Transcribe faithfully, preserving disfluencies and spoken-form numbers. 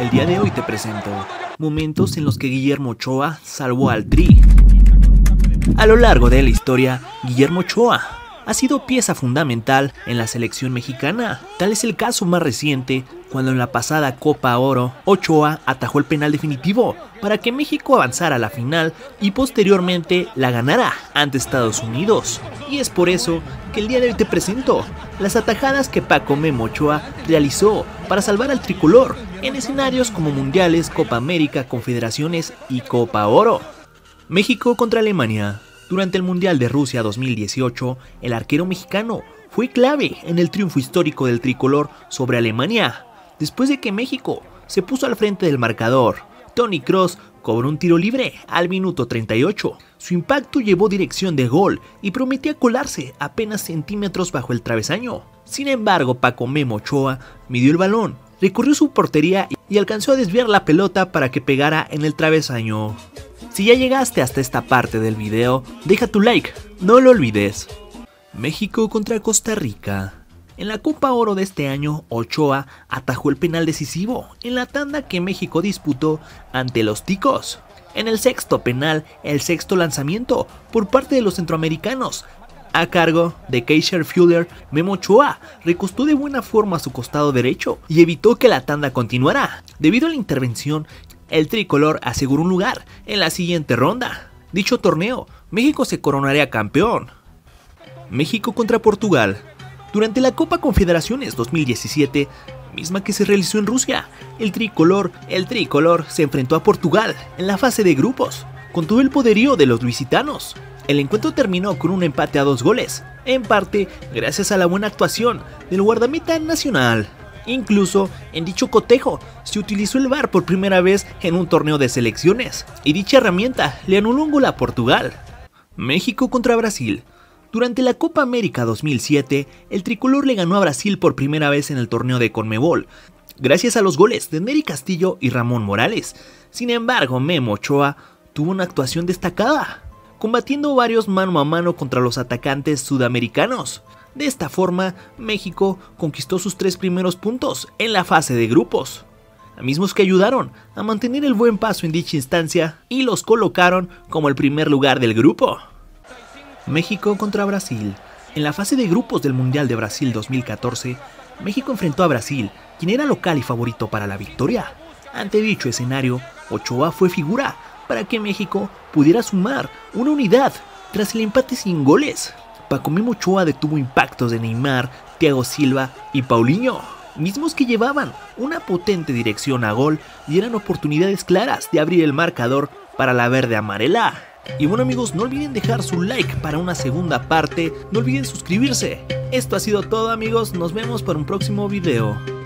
El día de hoy te presento momentos en los que Guillermo Ochoa salvó al Tri. A lo largo de la historia, Guillermo Ochoa ha sido pieza fundamental en la selección mexicana. Tal es el caso más reciente, cuando en la pasada Copa Oro, Ochoa atajó el penal definitivo para que México avanzara a la final y posteriormente la ganara ante Estados Unidos. Y es por eso que el día de hoy te presento las atajadas que Paco Memo Ochoa realizó para salvar al tricolor en escenarios como Mundiales, Copa América, Confederaciones y Copa Oro. México contra Alemania. Durante el Mundial de Rusia dos mil dieciocho, el arquero mexicano fue clave en el triunfo histórico del tricolor sobre Alemania. Después de que México se puso al frente del marcador, Tony Cross cobró un tiro libre al minuto treinta y ocho. Su impacto llevó dirección de gol y prometía colarse apenas centímetros bajo el travesaño. Sin embargo, Paco Memo Ochoa midió el balón, recorrió su portería y alcanzó a desviar la pelota para que pegara en el travesaño. Si ya llegaste hasta esta parte del video, deja tu like, no lo olvides. México contra Costa Rica. En la Copa Oro de este año, Ochoa atajó el penal decisivo en la tanda que México disputó ante los ticos. En el sexto penal, el sexto lanzamiento por parte de los centroamericanos, a cargo de Keisher Fuller, Memo Ochoa recostó de buena forma su costado derecho y evitó que la tanda continuara. Debido a la intervención, el tricolor aseguró un lugar en la siguiente ronda. Dicho torneo, México se coronaría campeón. México contra Portugal. Durante la Copa Confederaciones dos mil diecisiete, misma que se realizó en Rusia, el tricolor, el tricolor se enfrentó a Portugal en la fase de grupos, con todo el poderío de los lusitanos. El encuentro terminó con un empate a dos goles, en parte gracias a la buena actuación del guardameta nacional. Incluso en dicho cotejo se utilizó el V A R por primera vez en un torneo de selecciones, y dicha herramienta le anuló un gol a Portugal. México contra Brasil. Durante la Copa América dos mil siete, el tricolor le ganó a Brasil por primera vez en el torneo de Conmebol, gracias a los goles de Neri Castillo y Ramón Morales. Sin embargo, Memo Ochoa tuvo una actuación destacada, combatiendo varios mano a mano contra los atacantes sudamericanos. De esta forma, México conquistó sus tres primeros puntos en la fase de grupos, mismos que ayudaron a mantener el buen paso en dicha instancia y los colocaron como el primer lugar del grupo. México contra Brasil. En la fase de grupos del Mundial de Brasil dos mil catorce, México enfrentó a Brasil, quien era local y favorito para la victoria. Ante dicho escenario, Ochoa fue figura para que México pudiera sumar una unidad tras el empate sin goles. Paco Memo Ochoa detuvo impactos de Neymar, Thiago Silva y Paulinho, mismos que llevaban una potente dirección a gol y eran oportunidades claras de abrir el marcador para la verde amarela. Y bueno amigos, no olviden dejar su like para una segunda parte, no olviden suscribirse. Esto ha sido todo amigos, nos vemos para un próximo video.